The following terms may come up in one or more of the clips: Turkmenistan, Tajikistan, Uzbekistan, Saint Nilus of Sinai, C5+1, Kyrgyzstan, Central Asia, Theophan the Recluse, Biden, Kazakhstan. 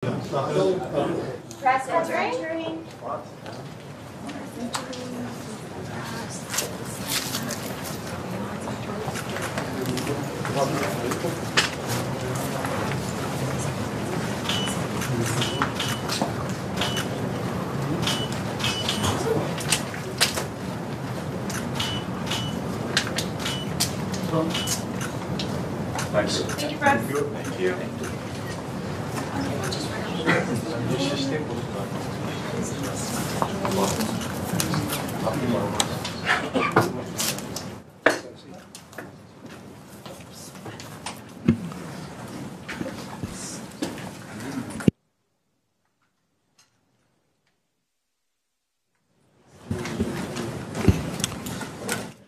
Press entering. Thanks. Thank you, Brad. Thank you.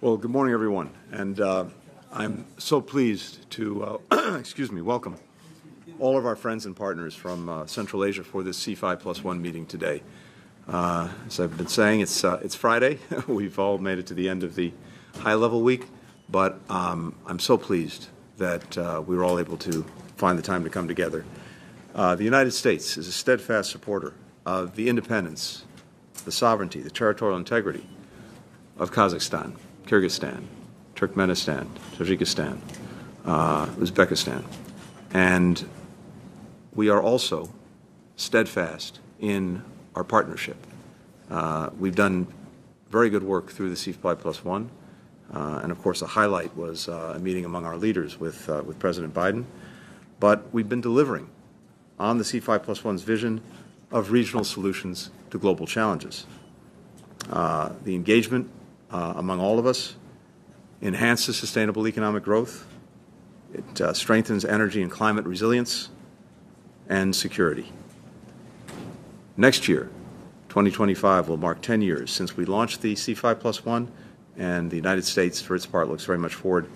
Well, good morning, everyone, and I'm so pleased to welcome all of our friends and partners from Central Asia for this C5+1 meeting today. As I've been saying, it's Friday. We've all made it to the end of the high-level week, but I'm so pleased that we were all able to find the time to come together. The United States is a steadfast supporter of the independence, the sovereignty, the territorial integrity of Kazakhstan, Kyrgyzstan, Turkmenistan, Tajikistan, Uzbekistan, and we are also steadfast in our partnership. We've done very good work through the C5+1, and of course a highlight was a meeting among our leaders with President Biden. But we've been delivering on the C5+1's vision of regional solutions to global challenges. The engagement among all of us enhances sustainable economic growth. It strengthens energy and climate resilience and security. Next year, 2025, will mark 10 years since we launched the C5+1, and the United States, for its part, looks very much forward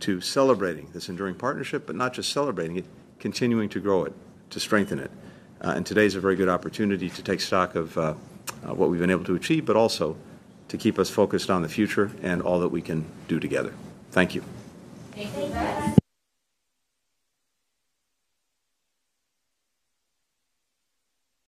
to celebrating this enduring partnership, but not just celebrating it, continuing to grow it, to strengthen it. And today's a very good opportunity to take stock of what we've been able to achieve, but also to keep us focused on the future and all that we can do together. Thank you. Thank you.